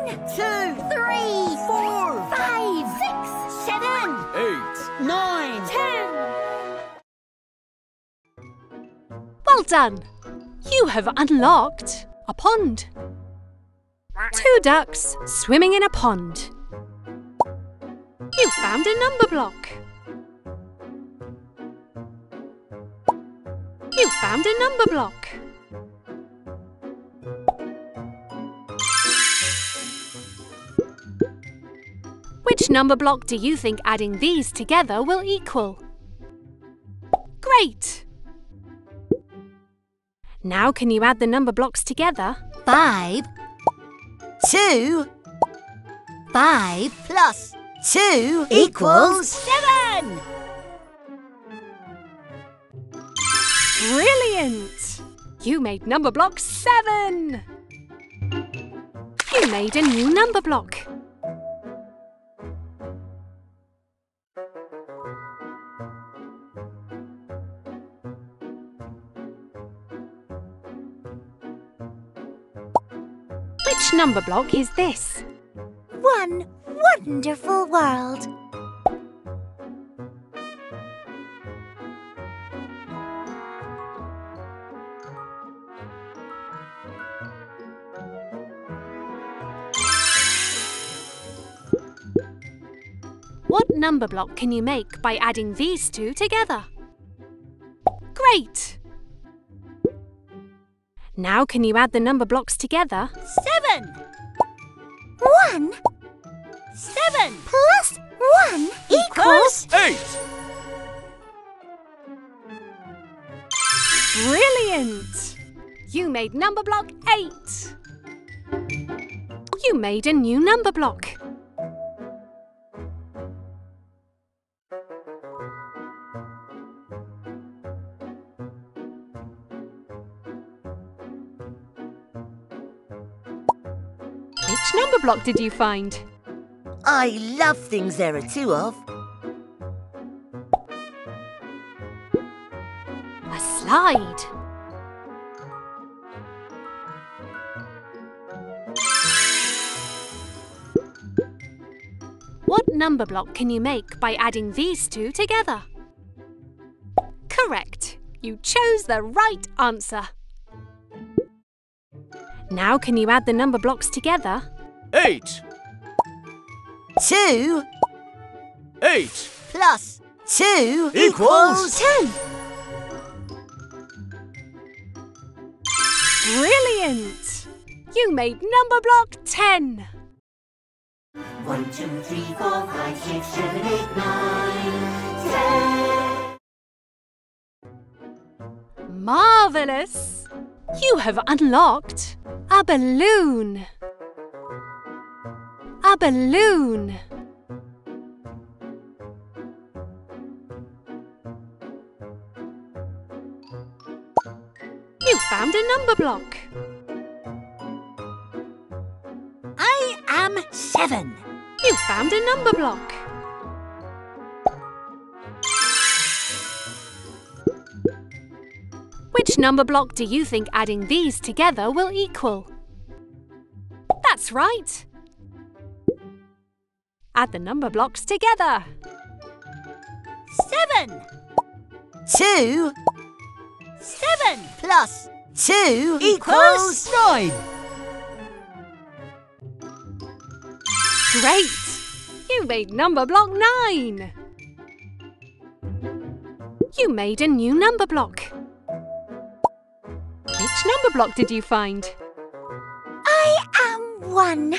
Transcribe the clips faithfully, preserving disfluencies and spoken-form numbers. One, two, three, four, five, six, seven, eight, nine, ten. Well done. You have unlocked a pond. Two ducks swimming in a pond. You found a number block. You found a number block. Which number block do you think adding these together will equal? Great! Now can you add the number blocks together? Five, two, five plus two equals seven! Brilliant! You made number block seven! You made a new number block. Which number block is this? One wonderful world. What number block can you make by adding these two together? Great! Now can you add the number blocks together? Seven! One! Seven plus one equals eight! Brilliant! You made number block eight! You made a new number block. Which number block did you find? I love things there are two of. A slide. What number block can you make by adding these two together? Correct. You chose the right answer. Now can you add the number blocks together? Eight. Two. Eight. Plus two equals ten. Brilliant! You made number block ten. One, two, three, four, five, six, seven, eight, nine, ten. Marvellous! You have unlocked a balloon. A balloon. You found a number block. I am seven. You found a number block. Which number block do you think adding these together will equal? That's right! Add the number blocks together. Seven! Two! Seven! Plus two equals nine! Great! You made number block nine! You made a new number block. Which number block did you find? I am one.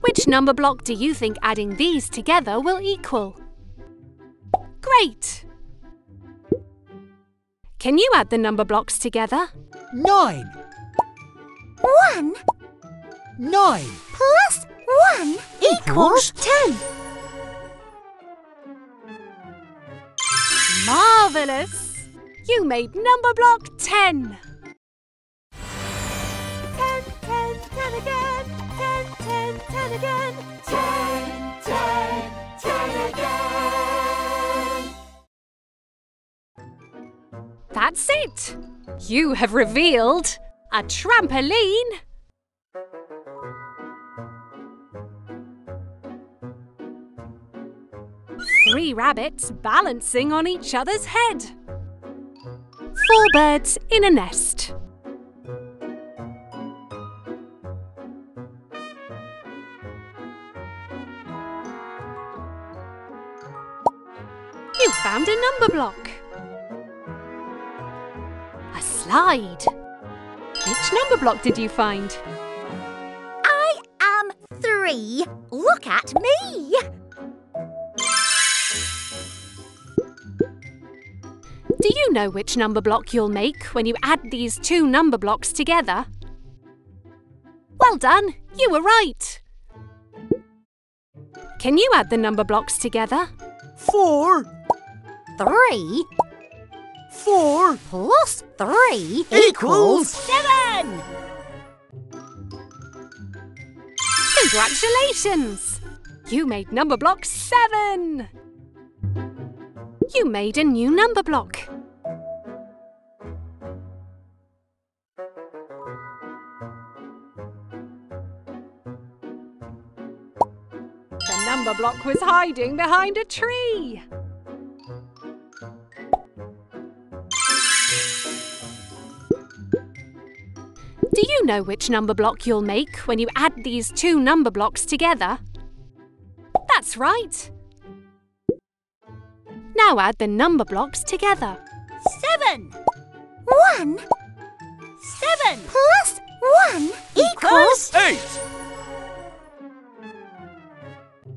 Which number block do you think adding these together will equal? Great! Can you add the number blocks together? Nine. One. Nine. Plus one equals ten. Marvellous! You made number block ten. Ten, ten, ten again. Ten, ten, ten again. Ten, ten, ten again. That's it. You have revealed A trampoline! Three rabbits balancing on each other's head. Four birds in a nest. You found a number block. A slide. Which number block did you find? I am three. Look at me. Do you know which number block you'll make when you add these two number blocks together? Well done, you were right! Can you add the number blocks together? Four. Three. Four plus three equals seven! Congratulations! You made number block seven! You made a new number block. The number block was hiding behind a tree. Do you know which number block you'll make when you add these two number blocks together? That's right. Now add the number blocks together. Seven. One. Seven. Plus one equals eight.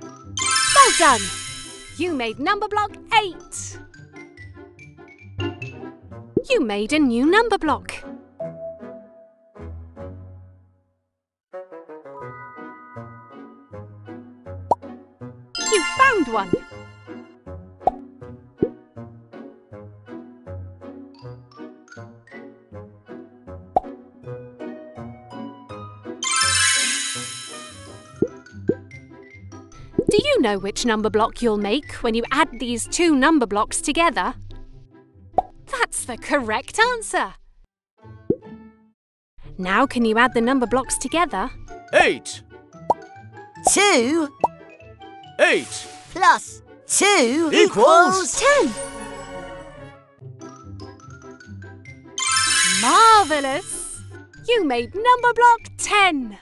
Well done. You made number block eight. You made a new number block. You found one. Do you know which number block you'll make when you add these two number blocks together? That's the correct answer! Now can you add the number blocks together? Eight. Two. Eight. Plus two equals ten. Marvellous! You made number block ten.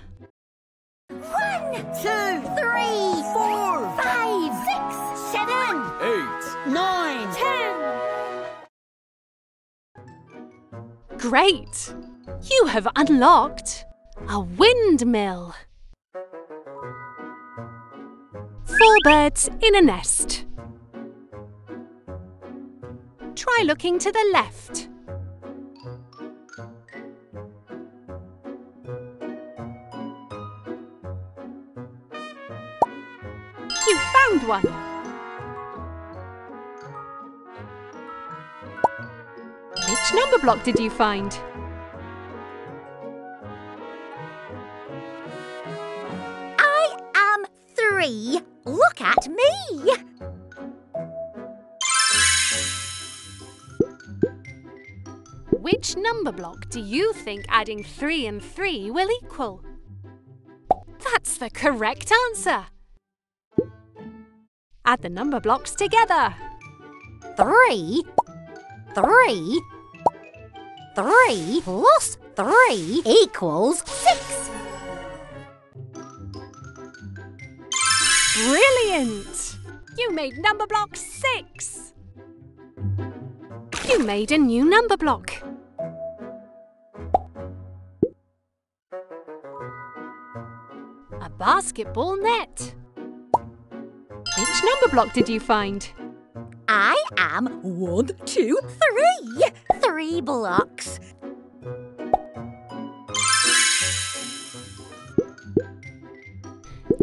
One, two, three, four, five, six, seven, eight, nine, ten. Great! You have unlocked a windmill. Four birds in a nest. Try looking to the left. You found one. Which number block did you find? I am three. Look at me. Which number block do you think adding three and three will equal? That's the correct answer. Add the number blocks together. Three. Three. Three plus three equals six. Brilliant! You made number block six. You made a new number block. A basketball net. Which number block did you find? I am one, two, three. Three blocks.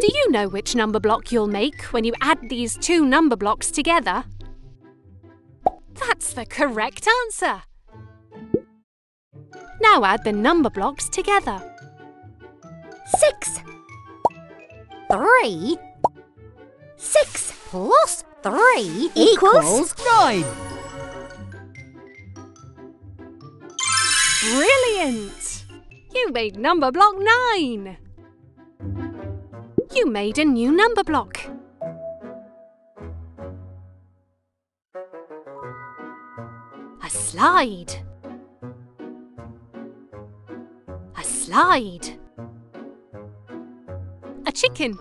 Do you know which number block you'll make when you add these two number blocks together? That's the correct answer. Now add the number blocks together. Six. Three. Six plus three equals nine. Brilliant! You made number block nine. You made a new number block. A slide. A slide. A chicken.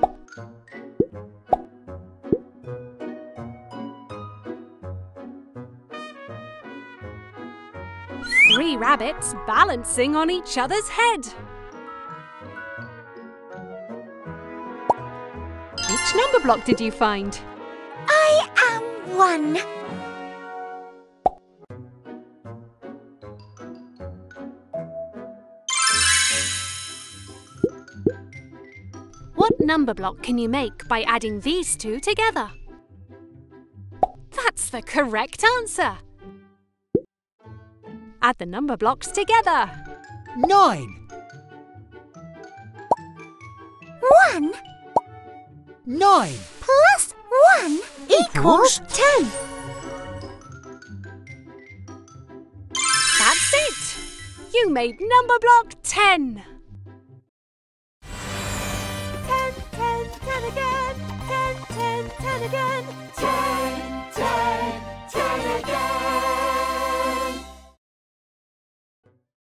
Three rabbits balancing on each other's head. Which number block did you find? I am one. What number block can you make by adding these two together? That's the correct answer. Add the number blocks together. Nine. One. Nine. Plus one equals ten. That's it. You made number block ten. Ten, ten, ten again.